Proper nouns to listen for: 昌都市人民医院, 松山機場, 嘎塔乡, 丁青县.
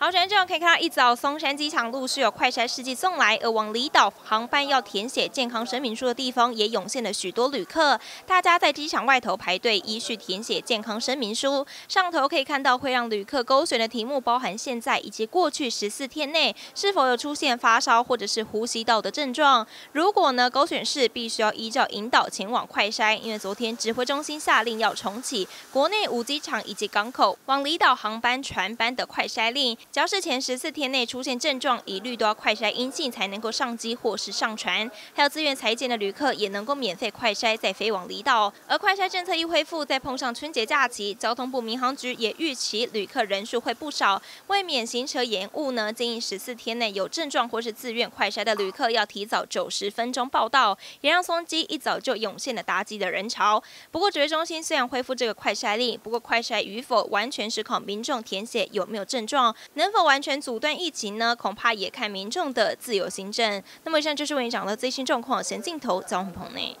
好，首先这样可以看到，一早松山机场陆续有快筛试剂送来，而往离岛航班要填写健康声明书的地方，也涌现了许多旅客。大家在机场外头排队，依序填写健康声明书。上头可以看到会让旅客勾选的题目，包含现在以及过去14天内是否有出现发烧或者是呼吸道的症状。如果呢勾选是，必须要依照引导前往快筛，因为昨天指挥中心下令要重启国内5机场以及港口往离岛航班船班的快筛令。 只要是前14天内出现症状，一律都要快筛阴性才能够上机或是上船。还有自愿采检的旅客也能够免费快筛，再飞往离岛。而快筛政策一恢复，再碰上春节假期，交通部民航局也预期旅客人数会不少。为免行车延误呢，建议14天内有症状或是自愿快筛的旅客要提早90分钟报到，也让松机一早就涌现了搭机的人潮。不过指挥中心虽然恢复这个快筛令，不过快筛与否完全是靠民众填写有没有症状。 能否完全阻断疫情呢？恐怕也看民众的自由行政。那么以上就是为您掌握最新状况，先镜头交换棚内。